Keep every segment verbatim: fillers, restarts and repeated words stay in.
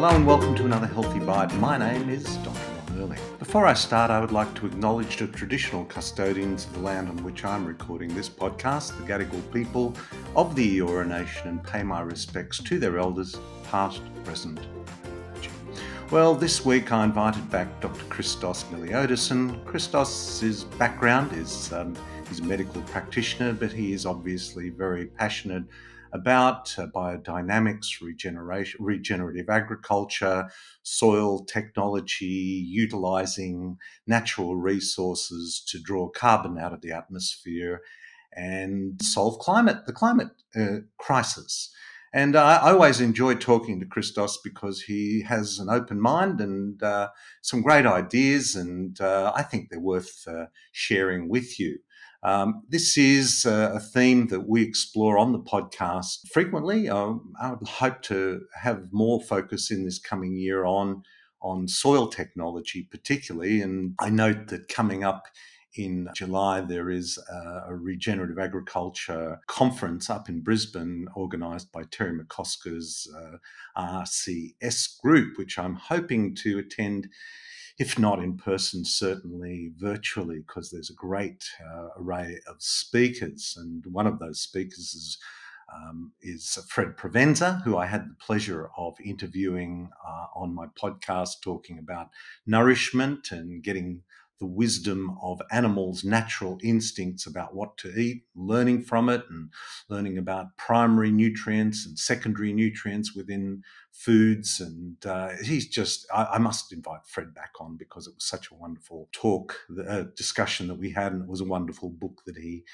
Hello and welcome to another Healthy Bite. My name is Dr Ron Ehrlich. Before I start, I would like to acknowledge the traditional custodians of the land on which I'm recording this podcast, the Gadigal people of the Eora Nation, and pay my respects to their elders, past, present, and future. Well, this week I invited back Dr Christos Miliotis, and Christos' background is um, he's a medical practitioner, but he is obviously very passionate about uh, biodynamics, regeneration, regenerative agriculture, soil technology, utilising natural resources to draw carbon out of the atmosphere and solve climate, the climate uh, crisis. And I, I always enjoy talking to Christos because he has an open mind and uh, some great ideas, and uh, I think they're worth uh, sharing with you. Um, this is uh, a theme that we explore on the podcast frequently. Um, I would hope to have more focus in this coming year on, on soil technology particularly. And I note that coming up in July, there is a, a regenerative agriculture conference up in Brisbane organised by Terry McCosker's uh, R C S Group, which I'm hoping to attend, if not in person, certainly virtually, because there's a great uh, array of speakers. And one of those speakers is, um, is Fred Provenza, who I had the pleasure of interviewing uh, on my podcast, talking about nourishment and getting the wisdom of animals' natural instincts about what to eat, learning from it and learning about primary nutrients and secondary nutrients within foods. And uh, he's just, I, I must invite Fred back on because it was such a wonderful talk, uh, discussion that we had, and it was a wonderful book that he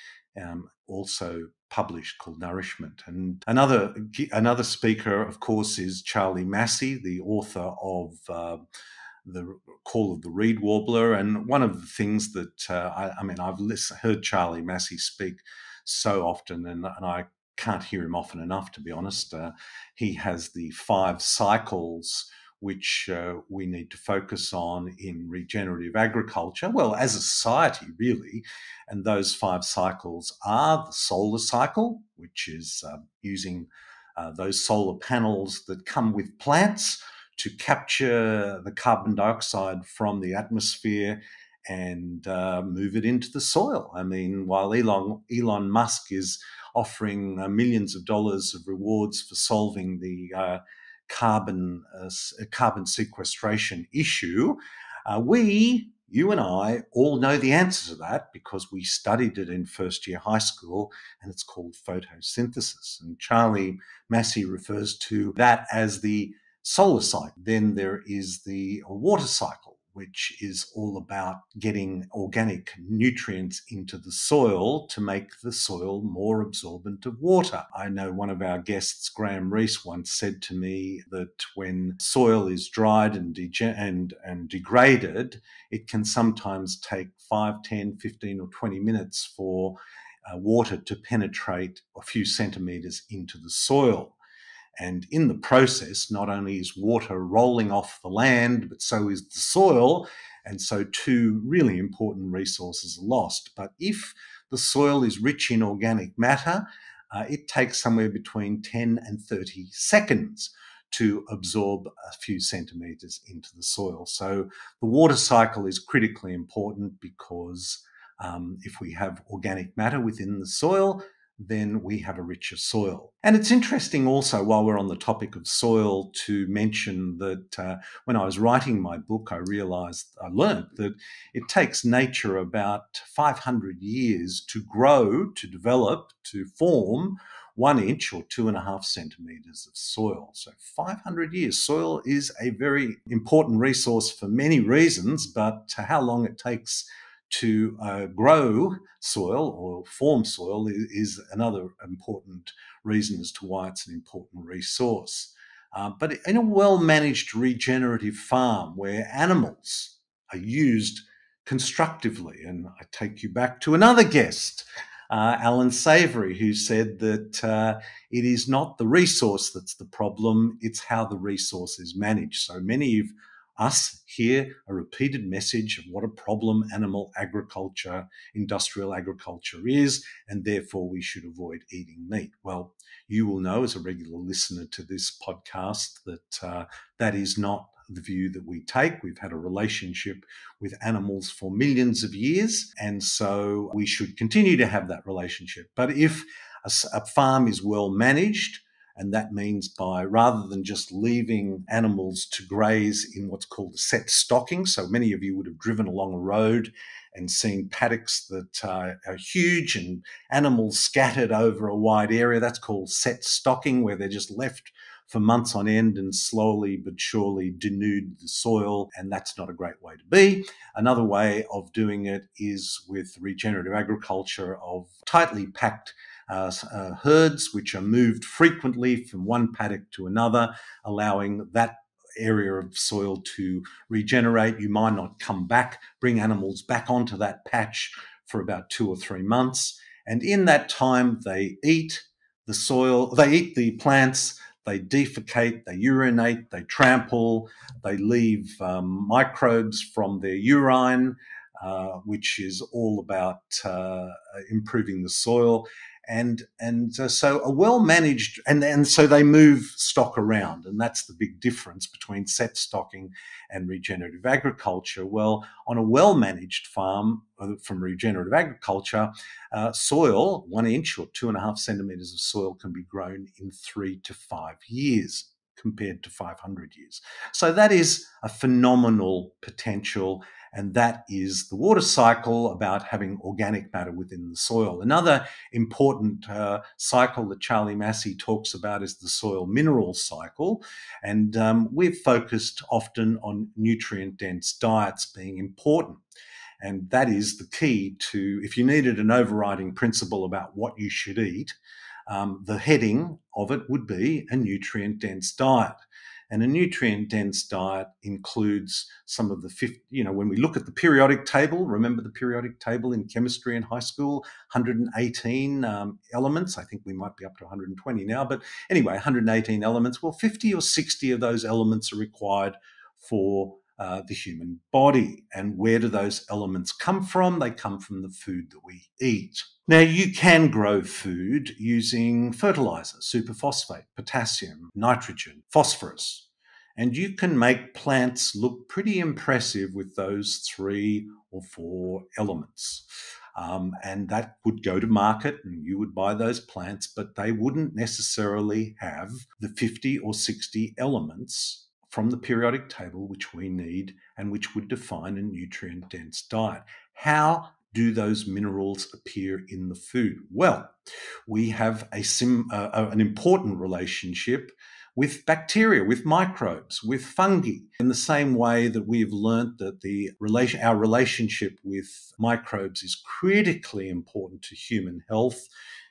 um, also published called Nourishment. And another, another speaker, of course, is Charlie Massey, the author of uh, The Call of the Reed Warbler. And one of the things that, uh, I, I mean, I've listen, heard Charlie Massey speak so often, and, and I can't hear him often enough, to be honest. Uh, he has the five cycles which uh, we need to focus on in regenerative agriculture, well, as a society, really. And those five cycles are the solar cycle, which is uh, using uh, those solar panels that come with plants to capture the carbon dioxide from the atmosphere and uh, move it into the soil. I mean, while Elon, Elon Musk is offering uh, millions of dollars of rewards for solving the uh, carbon, uh, carbon sequestration issue, uh, we, you and I, all know the answer to that because we studied it in first-year high school, and it's called photosynthesis. And Charlie Massey refers to that as the solar cycle. Then there is the water cycle, which is all about getting organic nutrients into the soil to make the soil more absorbent of water. I know one of our guests, Graham Reese, once said to me that when soil is dried and, de- and, and degraded, it can sometimes take five, ten, fifteen or twenty minutes for uh, water to penetrate a few centimetres into the soil. And in the process, not only is water rolling off the land, but so is the soil. And so two really important resources are lost. But if the soil is rich in organic matter, uh, it takes somewhere between ten and thirty seconds to absorb a few centimetres into the soil. So the water cycle is critically important because um, if we have organic matter within the soil, then we have a richer soil. And it's interesting also, while we're on the topic of soil, to mention that uh, when I was writing my book, I realised, I learned that it takes nature about five hundred years to grow, to develop, to form one inch or two and a half centimetres of soil. So five hundred years. Soil is a very important resource for many reasons, but how long it takes to uh, grow soil or form soil is, is another important reason as to why it's an important resource. Uh, but in a well-managed regenerative farm where animals are used constructively, and I take you back to another guest, uh, Alan Savory, who said that uh, it is not the resource that's the problem, it's how the resource is managed. So many of us hear a repeated message of what a problem animal agriculture, industrial agriculture is, and therefore we should avoid eating meat. Well, you will know as a regular listener to this podcast that uh, that is not the view that we take. We've had a relationship with animals for millions of years, and so we should continue to have that relationship. But if a, a farm is well managed, and that means by rather than just leaving animals to graze in what's called a set stocking. So many of you would have driven along a road and seen paddocks that uh, are huge and animals scattered over a wide area. That's called set stocking, where they're just left for months on end and slowly but surely denude the soil, and that's not a great way to be. Another way of doing it is with regenerative agriculture of tightly packed Uh, uh, herds, which are moved frequently from one paddock to another, allowing that area of soil to regenerate. You might not come back, bring animals back onto that patch for about two or three months. And in that time, they eat the soil, they eat the plants, they defecate, they urinate, they trample, they leave um, microbes from their urine, uh, which is all about uh, improving the soil. And and uh, so a well-managed, and, and so they move stock around, and that's the big difference between set stocking and regenerative agriculture. Well, on a well-managed farm from regenerative agriculture, uh, soil, one inch or two and a half centimetres of soil can be grown in three to five years compared to five hundred years. So that is a phenomenal potential. And that is the water cycle, about having organic matter within the soil. Another important uh, cycle that Charlie Massey talks about is the soil mineral cycle. And um, we're focused often on nutrient-dense diets being important. And that is the key to, if you needed an overriding principle about what you should eat, um, the heading of it would be a nutrient-dense diet. And a nutrient-dense diet includes some of the, fifty, you know, when we look at the periodic table, remember the periodic table in chemistry in high school, one hundred eighteen um, elements. I think we might be up to one hundred twenty now, but anyway, one hundred eighteen elements. Well, fifty or sixty of those elements are required for uh, the human body. And where do those elements come from? They come from the food that we eat. Now, you can grow food using fertilizer, superphosphate, potassium, nitrogen, phosphorus, and you can make plants look pretty impressive with those three or four elements. Um, and that would go to market and you would buy those plants, but they wouldn't necessarily have the fifty or sixty elements from the periodic table which we need and which would define a nutrient-dense diet. How do those minerals appear in the food? Well, we have a sim, uh, an important relationship with bacteria, with microbes, with fungi, in the same way that we've learnt that the relation, our relationship with microbes is critically important to human health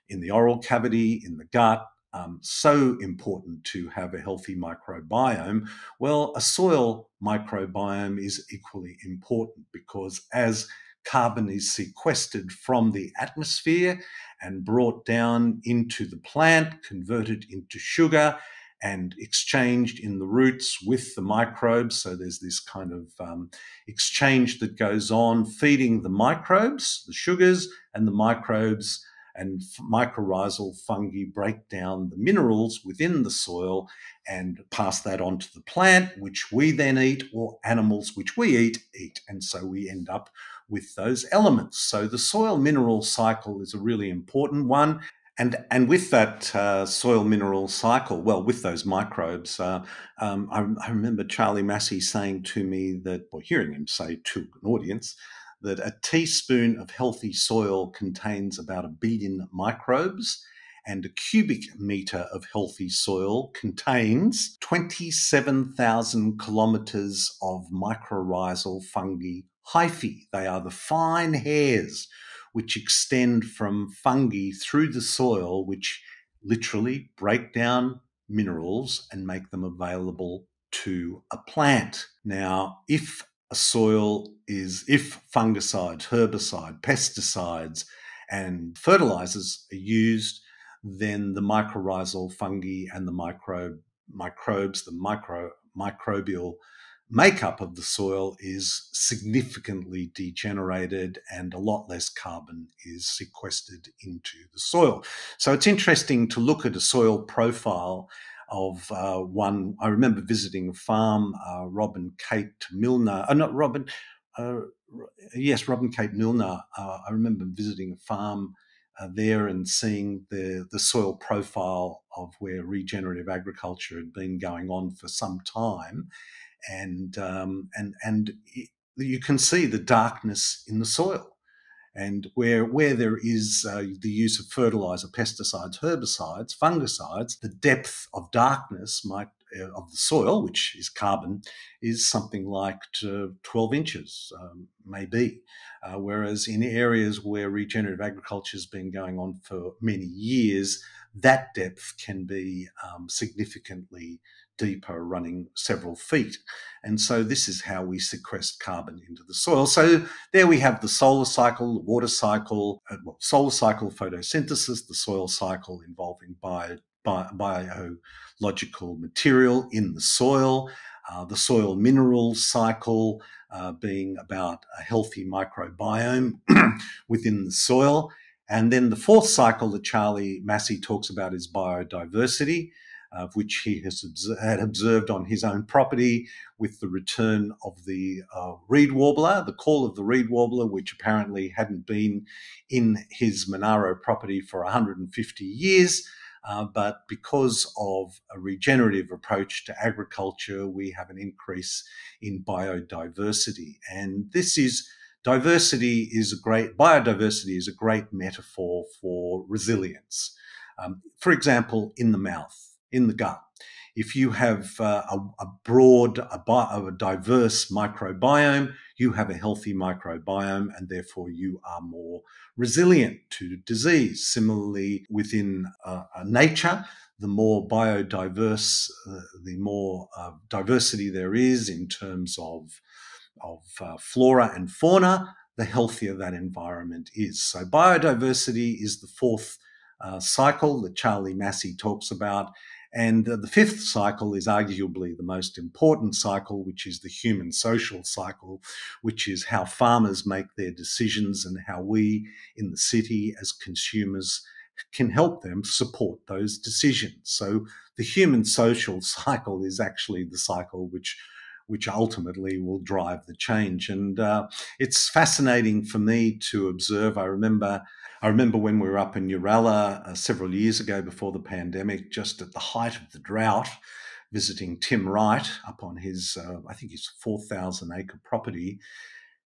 in the oral cavity, in the gut, um, so important to have a healthy microbiome. Well, a soil microbiome is equally important, because as carbon is sequestered from the atmosphere and brought down into the plant, converted into sugar and exchanged in the roots with the microbes. So there's this kind of um, exchange that goes on, feeding the microbes, the sugars, and the microbes and mycorrhizal fungi break down the minerals within the soil and pass that on to the plant, which we then eat, or animals which we eat, eat. And so we end up with those elements. So the soil mineral cycle is a really important one. And, and with that uh, soil mineral cycle, well, with those microbes, uh, um, I, I remember Charlie Massey saying to me that, or hearing him say to an audience, that a teaspoon of healthy soil contains about a billion microbes, and a cubic metre of healthy soil contains twenty-seven thousand kilometres of mycorrhizal fungi hyphae. They are the fine hairs which extend from fungi through the soil, which literally break down minerals and make them available to a plant. Now, if a soil is, if fungicides, herbicides, pesticides, and fertilizers are used, then the mycorrhizal fungi and the micro, microbes, the micro, microbial makeup of the soil is significantly degenerated and a lot less carbon is sequestered into the soil. So it's interesting to look at a soil profile of uh, one. I remember visiting a farm, uh, Rob and Kate Milner, uh, not Robin, uh, yes, Rob and Kate Milner. Uh, I remember visiting a farm Uh, there and seeing the, the soil profile of where regenerative agriculture had been going on for some time. And, um, and, and it, you can see the darkness in the soil. And where, where there is uh, the use of fertiliser, pesticides, herbicides, fungicides, the depth of darkness might uh, of the soil, which is carbon, is something like twelve inches, um, maybe. Uh, whereas in areas where regenerative agriculture has been going on for many years, that depth can be um, significantly deeper, running several feet. And so this is how we sequester carbon into the soil. So there we have the solar cycle, the water cycle, uh, well, solar cycle, photosynthesis, the soil cycle involving bio, bio, biological material in the soil, Uh, the soil mineral cycle uh, being about a healthy microbiome within the soil. And then the fourth cycle that Charlie Massey talks about is biodiversity, of uh, which he has obs- had observed on his own property with the return of the uh, reed warbler, the call of the reed warbler, which apparently hadn't been in his Monaro property for one hundred fifty years. Uh, but because of a regenerative approach to agriculture, we have an increase in biodiversity. And this is, diversity is a great, biodiversity is a great metaphor for resilience. Um, for example, in the mouth, in the gut. If you have uh, a, a broad, a, bio, a diverse microbiome, you have a healthy microbiome and therefore you are more resilient to disease. Similarly, within uh, nature, the more biodiverse, uh, the more uh, diversity there is in terms of, of uh, flora and fauna, the healthier that environment is. So biodiversity is the fourth uh, cycle that Charlie Massey talks about. And the fifth cycle is arguably the most important cycle, which is the human social cycle, which is how farmers make their decisions and how we in the city as consumers can help them support those decisions. So the human social cycle is actually the cycle which which ultimately will drive the change. And uh, it's fascinating for me to observe. I remember I remember when we were up in Yerala uh, several years ago before the pandemic, just at the height of the drought, visiting Tim Wright up on his, uh, I think his four thousand acre property.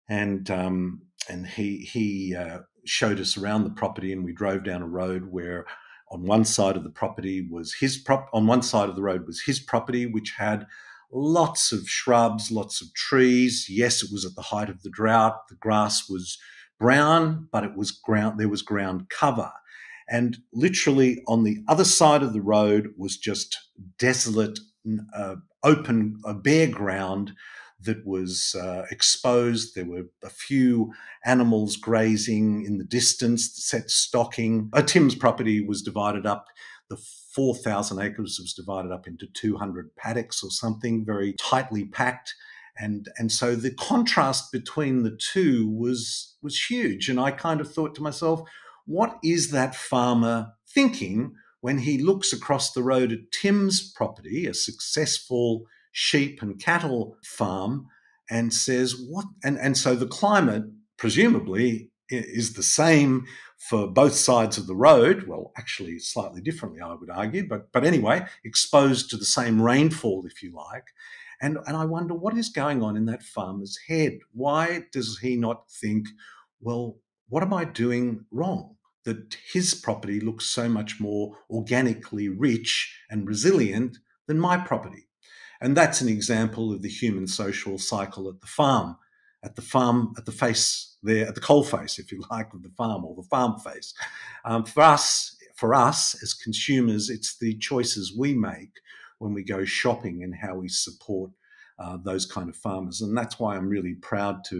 And um, and he, he uh, showed us around the property, and we drove down a road where on one side of the property was his prop, on one side of the road was his property, which had lots of shrubs, lots of trees. Yes, it was at the height of the drought. The grass was brown, but it was ground, there was ground cover. And literally on the other side of the road was just desolate, uh, open, uh, bare ground that was uh, exposed. There were a few animals grazing in the distance, set stocking. Uh, Tim's property was divided up. The four thousand acres was divided up into two hundred paddocks or something, very tightly packed. And, and so the contrast between the two was, was huge. And I kind of thought to myself, what is that farmer thinking when he looks across the road at Tim's property, a successful sheep and cattle farm, and says, what? And, and so the climate, presumably, is the same for both sides of the road. Well, actually slightly differently, I would argue, but but anyway, exposed to the same rainfall, if you like. And, and I wonder what is going on in that farmer's head. Why does he not think, well, what am I doing wrong that his property looks so much more organically rich and resilient than my property? And that's an example of the human social cycle at the farm. At the farm, at the face there, at the coal face, if you like, of the farm, or the farm face. Um, for us, for us as consumers, it's the choices we make when we go shopping and how we support uh, those kind of farmers. And that's why I'm really proud to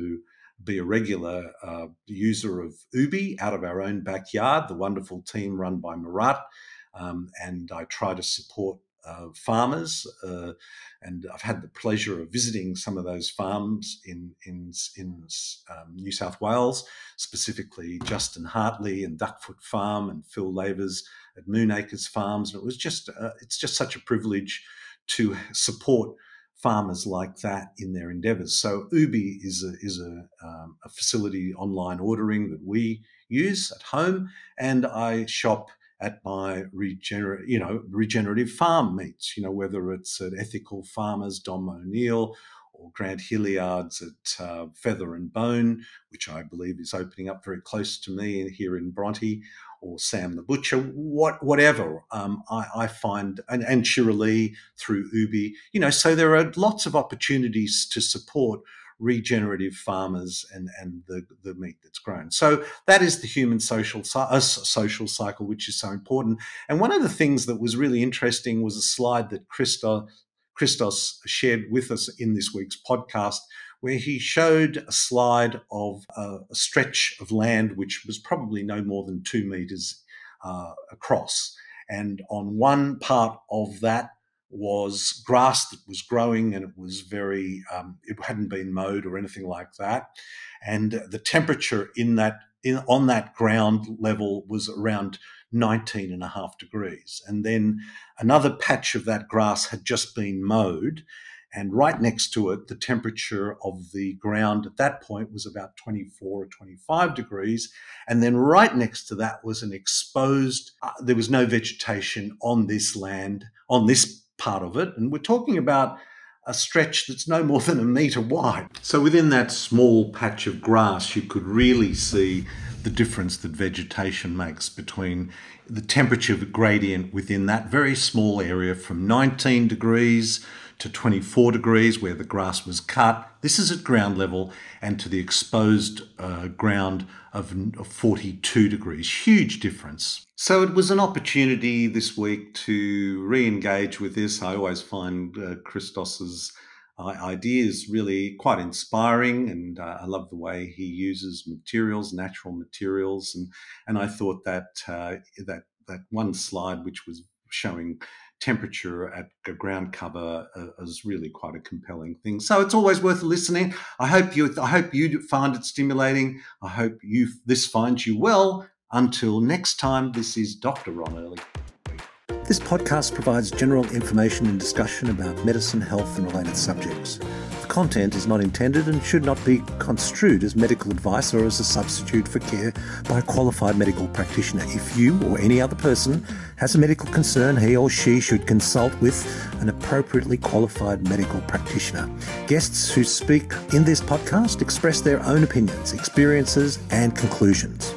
be a regular uh, user of Ubi out of our own backyard, the wonderful team run by Murat. Um, and I try to support uh, farmers, uh, and I've had the pleasure of visiting some of those farms in in, in um, New South Wales, specifically Justin Hartley and Duckfoot Farm and Phil Labours at Moonacres Farms. And it was just uh, it's just such a privilege to support farmers like that in their endeavours. So Ubi is a, is a, um, a facility online ordering that we use at home, and I shop at my regener- you know, regenerative farm meets, you know, whether it's at Ethical Farmers, Dom O'Neill, or Grant Hilliard's at uh, Feather and Bone, which I believe is opening up very close to me here in Bronte, or Sam the Butcher, what, whatever. Um, I, I find, and, and Shirley through Ubi, you know, so there are lots of opportunities to support regenerative farmers and, and the, the meat that's grown. So that is the human social, uh, social cycle, which is so important. And one of the things that was really interesting was a slide that Christos, Christos shared with us in this week's podcast, where he showed a slide of uh, a stretch of land which was probably no more than two metres uh, across. And on one part of that was grass that was growing, and it was very, um, it hadn't been mowed or anything like that. And the temperature in that, in, on that ground level was around nineteen and a half degrees. And then another patch of that grass had just been mowed, and right next to it, the temperature of the ground at that point was about twenty-four or twenty-five degrees. And then right next to that was an exposed, uh, there was no vegetation on this land, on this part of it. And we're talking about a stretch that's no more than a metre wide. So within that small patch of grass, you could really see the difference that vegetation makes between the temperature gradient within that very small area from nineteen degrees to twenty-four degrees where the grass was cut. This is at ground level, and to the exposed uh, ground of forty-two degrees. Huge difference. So it was an opportunity this week to re-engage with this. I always find uh, Christos's uh, ideas really quite inspiring, and uh, I love the way he uses materials, natural materials, and and I thought that uh, that that one slide which was showing temperature at ground cover uh, is really quite a compelling thing. So it's always worth listening. I hope you I hope you find it stimulating. I hope you this finds you well. Until next time, this is Doctor Ron Ehrlich. This podcast provides general information and discussion about medicine, health and related subjects. The content is not intended and should not be construed as medical advice or as a substitute for care by a qualified medical practitioner. If you or any other person has a medical concern, he or she should consult with an appropriately qualified medical practitioner. Guests who speak in this podcast express their own opinions, experiences and conclusions.